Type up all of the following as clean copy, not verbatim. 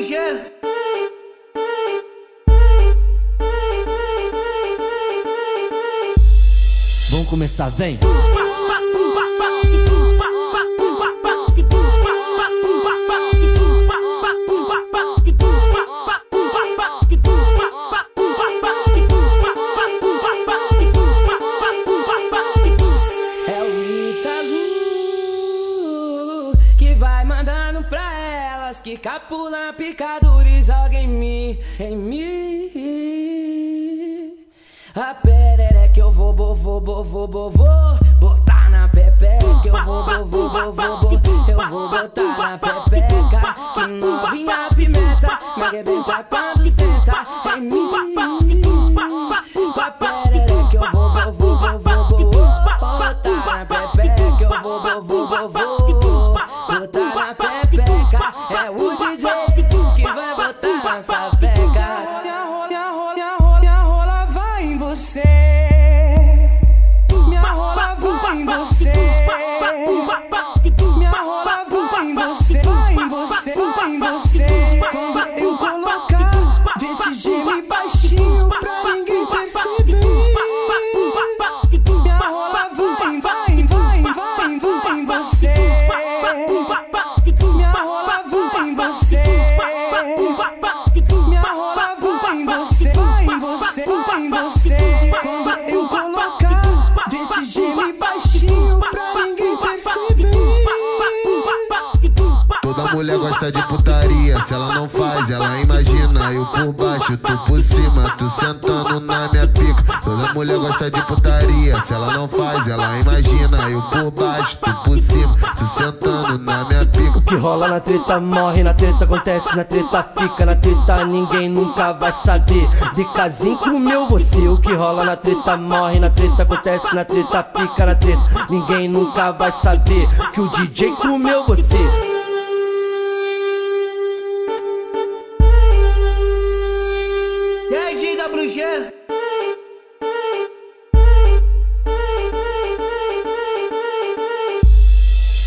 WG. Vamos começar, vem. Que capula, picadura e joga em mim. A perereca que eu vou botar na pepeca. Eu vou botar na pepeca. Que novinha pimenta, me rebenta quando senta em mim. A perereca que eu vou botar na pepeca. Eu vou botar na pepeca. É o DJ que vai botar essa peca. Minha rola vai em você. Minha rola vai em você. Minha rola vai em você. Vai em você, vai em você. Quando eu colocar desse jeito baixinho pra ninguém perceber. Minha rola vai em você. Minha rola vai em você. Quando eu colocar desse jeito baixinho pra ninguém perceber. Toda mulher gosta de putaria. Se ela não faz, ela imagina. Eu por baixo, tu por cima, tu sentando na minha pica. Toda mulher gosta de putaria. Se ela não faz, ela imagina. Eu por baixo, tu por cima, tu sentando na minha pica. Que rola na treta morre, na treta acontece, na treta fica, na treta ninguém nunca vai saber. De casinho com o meu você. O que rola na treta morre, na treta acontece, na treta fica, na treta ninguém nunca vai saber. Que o DJ comeu você. DJ WG.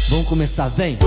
Vamos começar, vem.